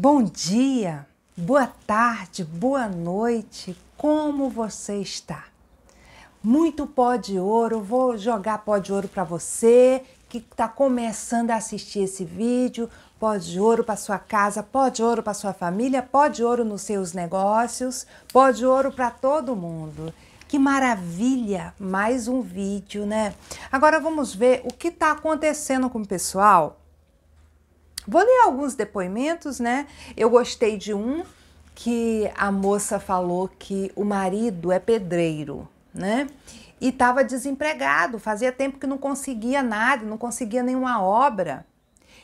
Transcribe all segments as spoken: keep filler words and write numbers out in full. Bom dia, boa tarde, boa noite, como você está? Muito pó de ouro, vou jogar pó de ouro para você que está começando a assistir esse vídeo, pó de ouro para sua casa, pó de ouro para sua família, pó de ouro nos seus negócios, pó de ouro para todo mundo. Que maravilha, mais um vídeo, né? Agora vamos ver o que está acontecendo com o pessoal. Vou ler alguns depoimentos, né? Eu gostei de um que a moça falou que o marido é pedreiro, né? E estava desempregado, fazia tempo que não conseguia nada, não conseguia nenhuma obra.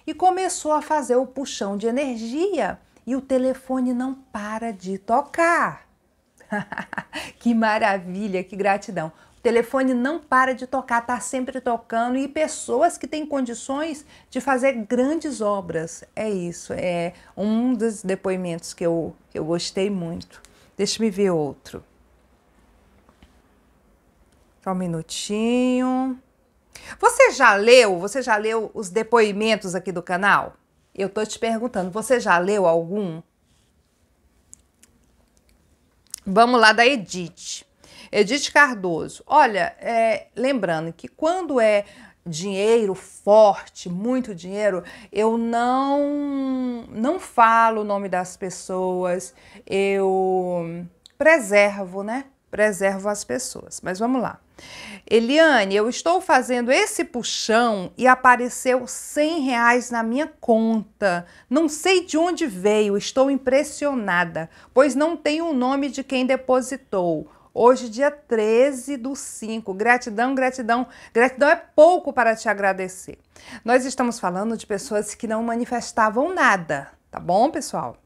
E começou a fazer o puxão de energia e o telefone não para de tocar. Que maravilha, que gratidão. O telefone não para de tocar, está sempre tocando, e pessoas que têm condições de fazer grandes obras. É isso, é um dos depoimentos que eu, eu gostei muito. Deixa eu ver outro. Só um minutinho. Você já leu, você já leu os depoimentos aqui do canal? Eu tô te perguntando, você já leu algum? Vamos lá, da Edith. Edith Cardoso. Olha, é, lembrando que quando é dinheiro forte, muito dinheiro, eu não, não falo o nome das pessoas, eu preservo, né? Preservo as pessoas. Mas vamos lá. Eliane, eu estou fazendo esse puxão e apareceu cem reais na minha conta. Não sei de onde veio, estou impressionada, pois não tenho o nome de quem depositou. Hoje, dia treze do cinco. Gratidão, gratidão. Gratidão é pouco para te agradecer. Nós estamos falando de pessoas que não manifestavam nada, tá bom, pessoal?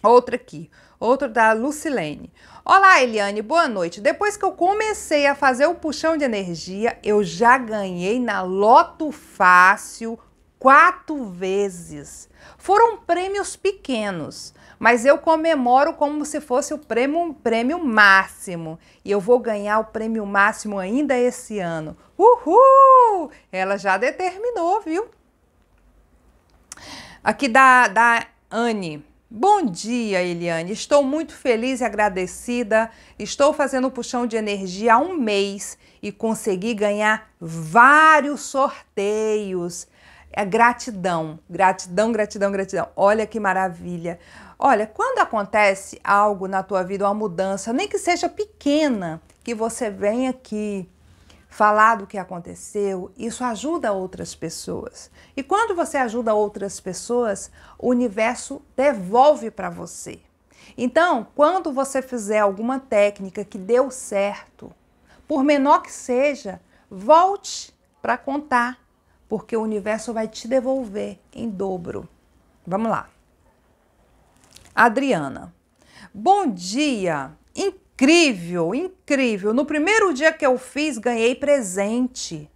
Outra aqui, outra da Lucilene. Olá, Eliane, boa noite. Depois que eu comecei a fazer o puxão de energia, eu já ganhei na Loto Fácil quatro vezes. Foram prêmios pequenos, mas eu comemoro como se fosse o prêmio, um prêmio máximo. E eu vou ganhar o prêmio máximo ainda esse ano. Uhul! Ela já determinou, viu? Aqui da, da Anne. Bom dia, Eliane. Estou muito feliz e agradecida. Estou fazendo puxão de energia há um mês e consegui ganhar vários sorteios. É gratidão, gratidão, gratidão, gratidão. Olha que maravilha. Olha, quando acontece algo na tua vida, uma mudança, nem que seja pequena, que você venha aqui falar do que aconteceu, isso ajuda outras pessoas. E quando você ajuda outras pessoas, o universo devolve para você. Então, quando você fizer alguma técnica que deu certo, por menor que seja, volte para contar, porque o universo vai te devolver em dobro. Vamos lá. Adriana. Bom dia. Incrível, incrível. No primeiro dia que eu fiz, ganhei presente.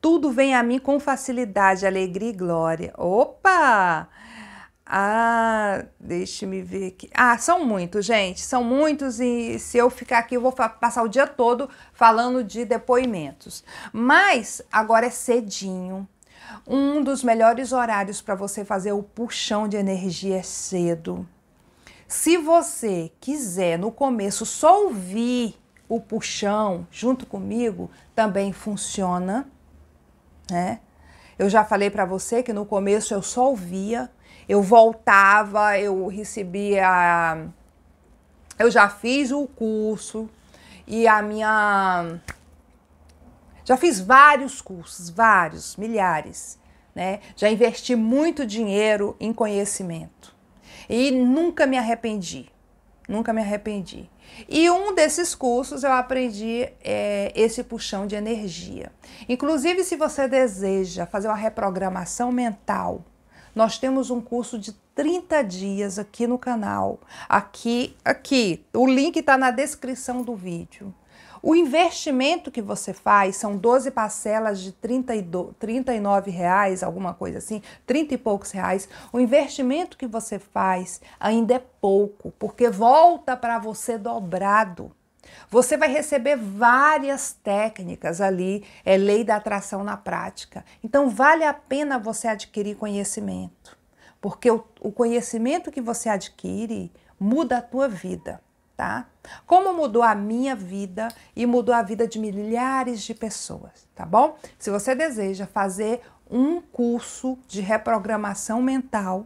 Tudo vem a mim com facilidade, alegria e glória. Opa! Ah, deixa-me ver aqui. Ah, são muitos, gente. São muitos, e se eu ficar aqui, eu vou passar o dia todo falando de depoimentos. Mas agora é cedinho. Um dos melhores horários para você fazer o puxão de energia é cedo. Se você quiser no começo só ouvir o puxão junto comigo, também funciona, né? Eu já falei para você que no começo eu só ouvia, eu voltava, eu recebia, eu já fiz o curso e a minha, já fiz vários cursos, vários, milhares, né? Já investi muito dinheiro em conhecimento. E nunca me arrependi, nunca me arrependi. E um desses cursos eu aprendi é, esse puxão de energia. Inclusive, se você deseja fazer uma reprogramação mental, nós temos um curso de trinta dias aqui no canal. Aqui, aqui, o link está na descrição do vídeo. O investimento que você faz são doze parcelas de trinta e nove reais, alguma coisa assim, trinta e poucos reais. O investimento que você faz ainda é pouco, porque volta para você dobrado. Você vai receber várias técnicas ali, é lei da atração na prática. Então vale a pena você adquirir conhecimento. porque o, o conhecimento que você adquire muda a tua vida, tá? Como mudou a minha vida e mudou a vida de milhares de pessoas, tá bom? Se você deseja fazer um curso de reprogramação mental,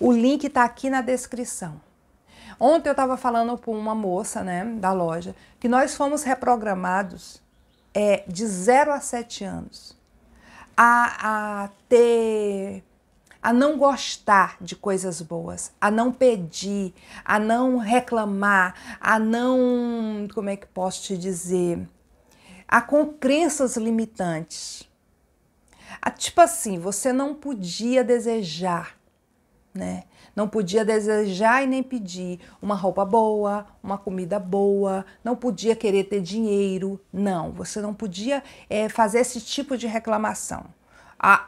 o link tá aqui na descrição. Ontem eu estava falando com uma moça, né, da loja, que nós fomos reprogramados é, de zero a sete anos a, a ter... a não gostar de coisas boas, a não pedir, a não reclamar, a não, como é que posso te dizer, a com crenças limitantes. A, tipo assim, você não podia desejar, né? Não podia desejar e nem pedir uma roupa boa, uma comida boa, não podia querer ter dinheiro, não. Você não podia é, fazer esse tipo de reclamação.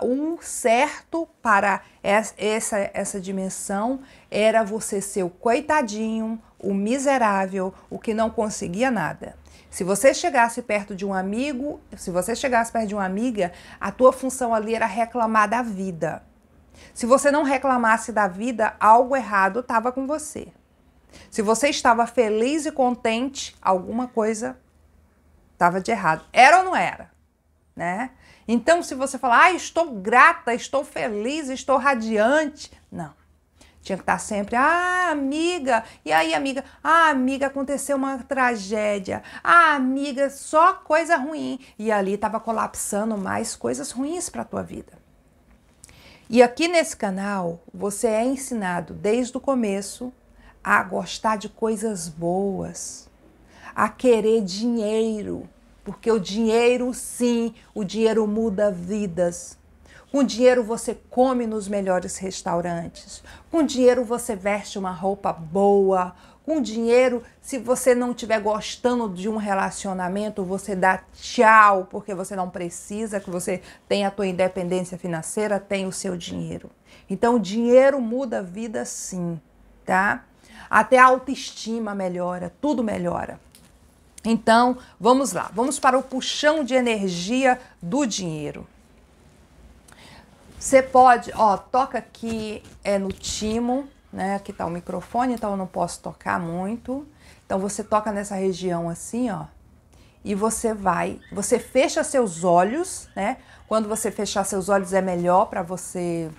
O certo para essa, essa dimensão era você ser o coitadinho, o miserável, o que não conseguia nada. Se você chegasse perto de um amigo, se você chegasse perto de uma amiga, a tua função ali era reclamar da vida. Se você não reclamasse da vida, algo errado estava com você. Se você estava feliz e contente, alguma coisa estava de errado. Era ou não era? Né? Então, se você falar, ah, estou grata, estou feliz, estou radiante, não. Tinha que estar sempre, ah, amiga, e aí, amiga? Ah, amiga, aconteceu uma tragédia. Ah, amiga, só coisa ruim. E ali estava colapsando mais coisas ruins para a tua vida. E aqui nesse canal, você é ensinado desde o começo a gostar de coisas boas, a querer dinheiro. Porque o dinheiro, sim, o dinheiro muda vidas. Com dinheiro você come nos melhores restaurantes. Com dinheiro você veste uma roupa boa. Com dinheiro, se você não estiver gostando de um relacionamento, você dá tchau, porque você não precisa, que você tenha a tua independência financeira, tem o seu dinheiro. Então, o dinheiro muda a vida, sim, tá? Até a autoestima melhora, tudo melhora. Então, vamos lá. Vamos para o puxão de energia do dinheiro. Você pode... Ó, toca aqui é no timo, né? Aqui tá o microfone, então eu não posso tocar muito. Então, você toca nessa região assim, ó. E você vai... Você fecha seus olhos, né? Quando você fechar seus olhos é melhor para você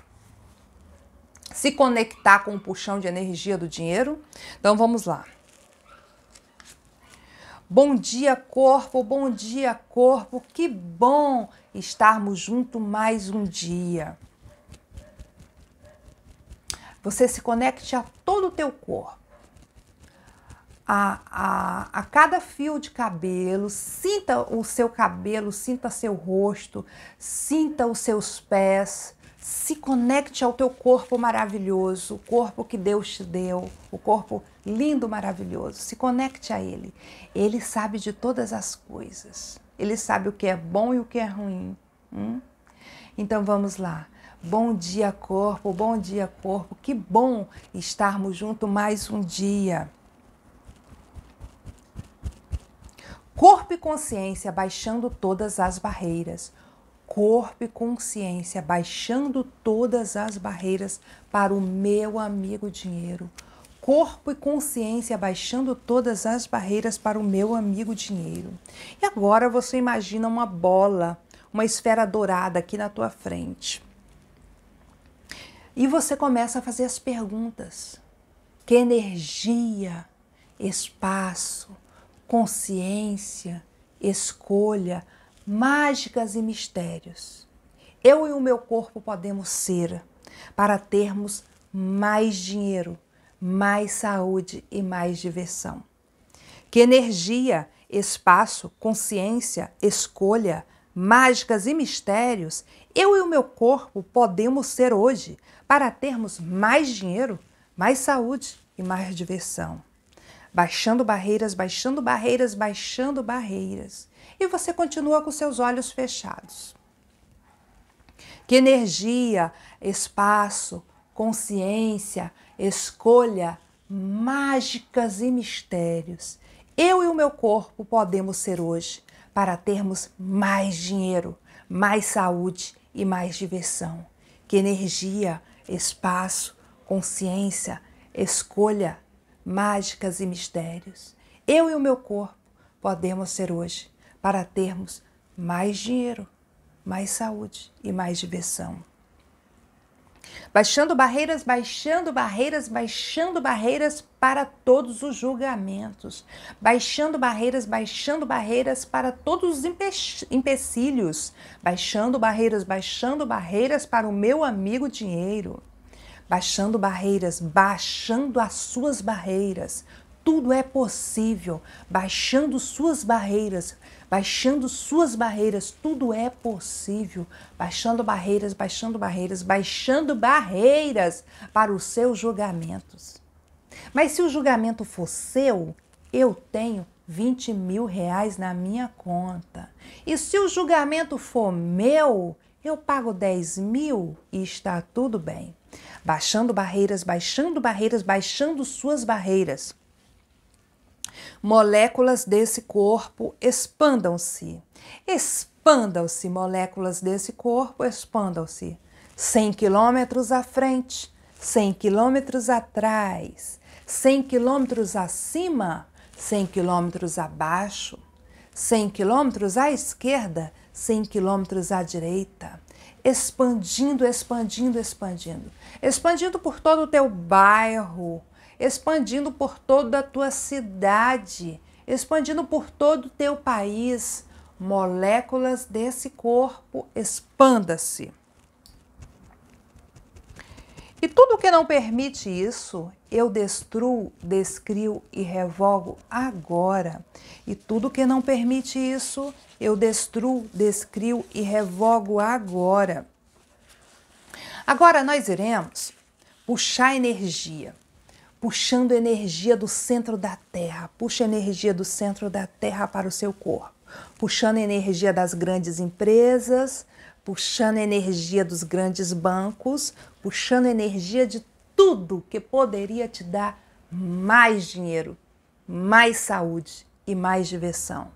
se conectar com o puxão de energia do dinheiro. Então, vamos lá. Bom dia, corpo, bom dia, corpo, que bom estarmos juntos mais um dia. Você se conecte a todo o teu corpo, a, a, a cada fio de cabelo, sinta o seu cabelo, sinta seu rosto, sinta os seus pés, se conecte ao teu corpo maravilhoso, o corpo que Deus te deu, o corpo lindo, maravilhoso. Se conecte a Ele. Ele sabe de todas as coisas. Ele sabe o que é bom e o que é ruim. Hum? Então vamos lá. Bom dia, corpo. Bom dia, corpo. Que bom estarmos juntos mais um dia. Corpo e consciência baixando todas as barreiras. Corpo e consciência baixando todas as barreiras para o meu amigo dinheiro. Corpo e consciência baixando todas as barreiras para o meu amigo dinheiro. E agora você imagina uma bola, uma esfera dourada aqui na tua frente. E você começa a fazer as perguntas. Que energia, espaço, consciência, escolha, mágicas e mistérios. Eu e o meu corpo podemos ser para termos mais dinheiro, mais saúde e mais diversão. Que energia, espaço, consciência, escolha, mágicas e mistérios eu e o meu corpo podemos ser hoje para termos mais dinheiro, mais saúde e mais diversão. Baixando barreiras, baixando barreiras, baixando barreiras. E você continua com seus olhos fechados. Que energia, espaço, consciência, escolha, mágicas e mistérios eu e o meu corpo podemos ser hoje para termos mais dinheiro, mais saúde e mais diversão. Que energia, espaço, consciência, escolha, mágicas e mistérios. Eu e o meu corpo podemos ser hoje para termos mais dinheiro, mais saúde e mais diversão. Baixando barreiras, baixando barreiras, baixando barreiras para todos os julgamentos. Baixando barreiras, baixando barreiras para todos os empe empecilhos. Baixando barreiras, baixando barreiras para o meu amigo dinheiro. Baixando barreiras, baixando as suas barreiras. Tudo é possível. Baixando suas barreiras, baixando suas barreiras, tudo é possível. Baixando barreiras, baixando barreiras, baixando barreiras para os seus julgamentos. Mas se o julgamento for seu, eu tenho vinte mil reais na minha conta. E se o julgamento for meu, eu pago dez mil e está tudo bem. Baixando barreiras, baixando barreiras, baixando suas barreiras. Moléculas desse corpo expandam-se, expandam-se, moléculas desse corpo expandam-se, cem quilômetros à frente, cem quilômetros atrás, cem quilômetros acima, cem quilômetros abaixo, cem quilômetros à esquerda, cem quilômetros à direita, expandindo, expandindo, expandindo, expandindo por todo o teu bairro, expandindo por toda a tua cidade, expandindo por todo o teu país. Moléculas desse corpo, expanda-se. E tudo que não permite isso, eu destruo, descrio e revogo agora. E tudo que não permite isso, eu destruo, descrio e revogo agora. Agora nós iremos puxar energia. Puxando energia do centro da terra, puxa energia do centro da terra para o seu corpo, puxando energia das grandes empresas, puxando energia dos grandes bancos, puxando energia de tudo que poderia te dar mais dinheiro, mais saúde e mais diversão.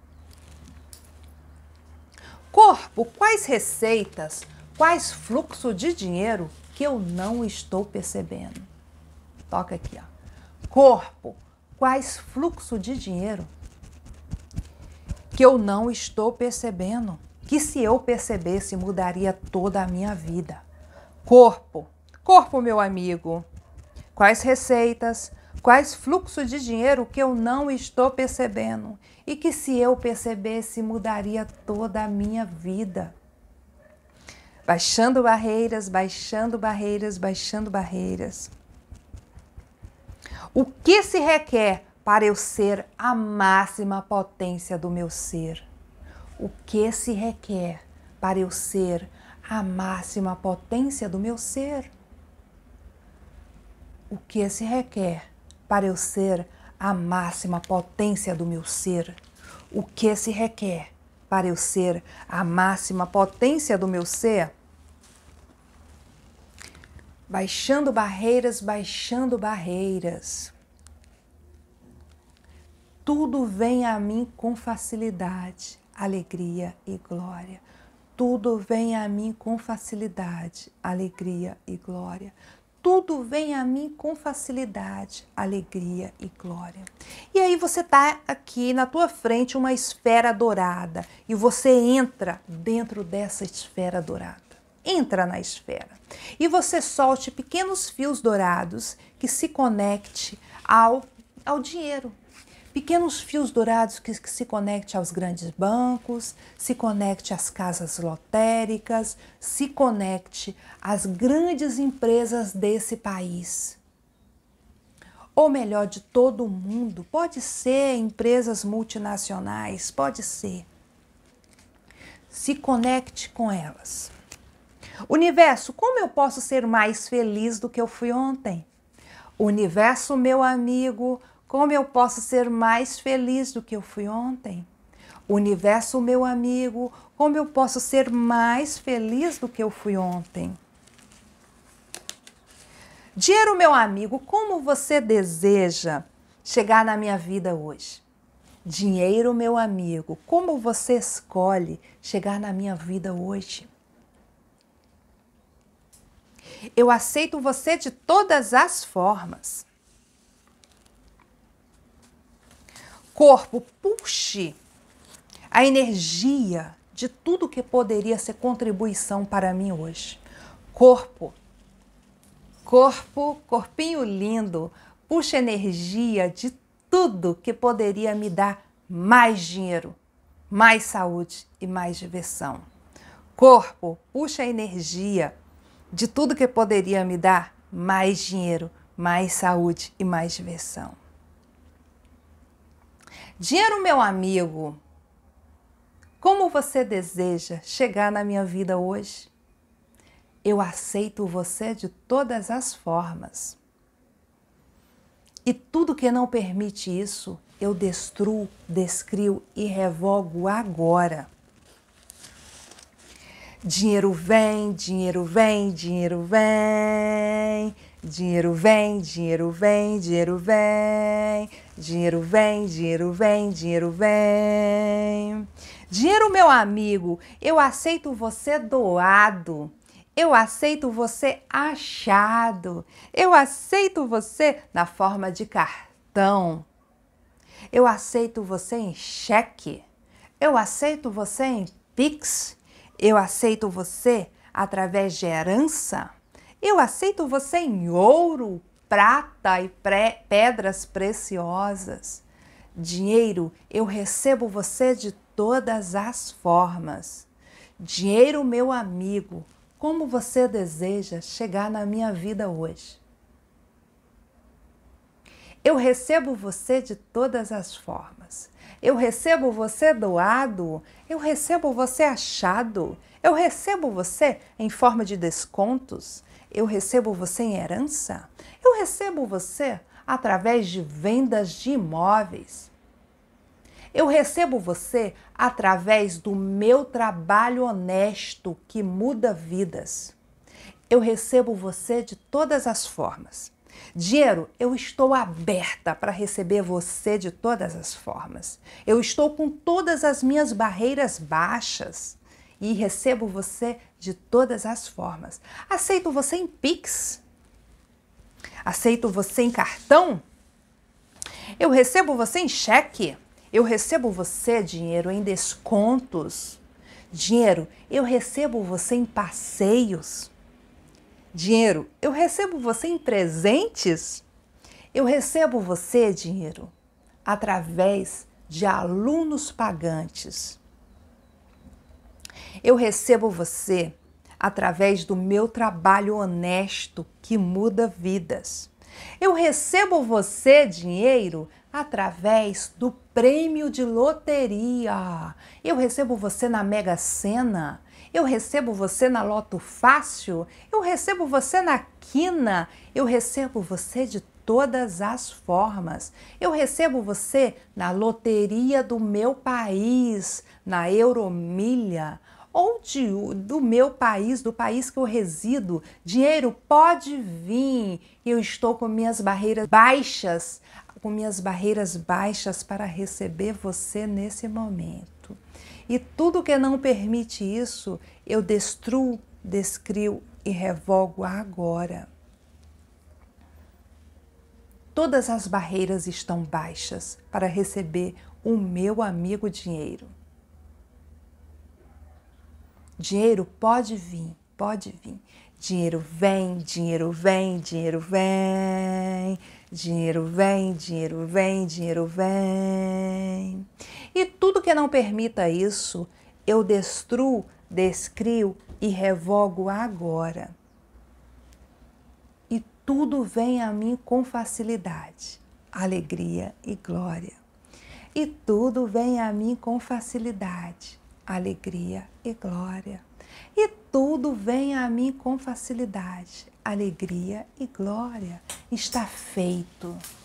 Corpo, quais receitas, quais fluxos de dinheiro que eu não estou percebendo? Toca aqui, ó. Corpo, quais fluxo de dinheiro que eu não estou percebendo, que se eu percebesse mudaria toda a minha vida. Corpo, corpo meu amigo, quais receitas, quais fluxo de dinheiro que eu não estou percebendo e que se eu percebesse mudaria toda a minha vida. Baixando barreiras, baixando barreiras, baixando barreiras. O que se requer para eu ser a máxima potência do meu ser? O que se requer para eu ser a máxima potência do meu ser? O que se requer para eu ser a máxima potência do meu ser? O que se requer para eu ser a máxima potência do meu ser? Baixando barreiras, baixando barreiras. Tudo vem a mim com facilidade, alegria e glória. Tudo vem a mim com facilidade, alegria e glória. Tudo vem a mim com facilidade, alegria e glória. E aí você está aqui na tua frente uma esfera dourada e você entra dentro dessa esfera dourada. Entra na esfera e você solte pequenos fios dourados que se conecte ao, ao dinheiro. Pequenos fios dourados que, que se conecte aos grandes bancos, se conecte às casas lotéricas, se conecte às grandes empresas desse país. Ou melhor, de todo o mundo. Pode ser empresas multinacionais, pode ser. Se conecte com elas. Universo, como eu posso ser mais feliz do que eu fui ontem? Universo, meu amigo, como eu posso ser mais feliz do que eu fui ontem? Universo, meu amigo, como eu posso ser mais feliz do que eu fui ontem? Dinheiro, meu amigo, como você deseja chegar na minha vida hoje? Dinheiro, meu amigo, como você escolhe chegar na minha vida hoje? Eu aceito você de todas as formas. Corpo, puxe a energia de tudo que poderia ser contribuição para mim hoje. Corpo, corpo, corpinho lindo, puxa energia de tudo que poderia me dar mais dinheiro, mais saúde e mais diversão. Corpo, puxa a energia de tudo que poderia me dar mais dinheiro, mais saúde e mais diversão. Dinheiro, meu amigo, como você deseja chegar na minha vida hoje? Eu aceito você de todas as formas. E tudo que não permite isso, eu destruo, descrio e revogo agora. Dinheiro vem, dinheiro vem, dinheiro vem. Dinheiro vem, dinheiro vem, dinheiro vem. Dinheiro vem, dinheiro vem, dinheiro vem. Dinheiro, meu amigo, eu aceito você doado. Eu aceito você achado. Eu aceito você na forma de cartão. Eu aceito você em cheque. Eu aceito você em PIX. Eu aceito você através de herança. Eu aceito você em ouro, prata e pré- pedras preciosas. Dinheiro, eu recebo você de todas as formas. Dinheiro, meu amigo, como você deseja chegar na minha vida hoje? Eu recebo você de todas as formas. Eu recebo você doado. Eu recebo você achado. Eu recebo você em forma de descontos. Eu recebo você em herança. Eu recebo você através de vendas de imóveis. Eu recebo você através do meu trabalho honesto que muda vidas. Eu recebo você de todas as formas. Dinheiro, eu estou aberta para receber você de todas as formas. Eu estou com todas as minhas barreiras baixas e recebo você de todas as formas. Aceito você em PIX. Aceito você em cartão. Eu recebo você em cheque. Eu recebo você, dinheiro, em descontos. Dinheiro, eu recebo você em passeios. Dinheiro, eu recebo você em presentes. Eu recebo você, dinheiro, através de alunos pagantes. Eu recebo você através do meu trabalho honesto que muda vidas. Eu recebo você, dinheiro, através do prêmio de loteria. Eu recebo você na Mega Sena. Eu recebo você na Loto Fácil. Eu recebo você na Quina. Eu recebo você de todas as formas. Eu recebo você na loteria do meu país, na Euromilha, ou de, do meu país, do país que eu resido. Dinheiro, pode vir. Eu estou com minhas barreiras baixas, com minhas barreiras baixas para receber você nesse momento. E tudo que não permite isso, eu destruo, descrio e revogo agora. Todas as barreiras estão baixas para receber o meu amigo dinheiro. Dinheiro, pode vir, pode vir. Dinheiro vem, dinheiro vem, dinheiro vem. Dinheiro vem, dinheiro vem, dinheiro vem. E tudo que não permita isso, eu destruo, descrio e revogo agora. E tudo vem a mim com facilidade, alegria e glória. E tudo vem a mim com facilidade, alegria e glória. E tudo vem a mim com facilidade, alegria e glória. Está feito.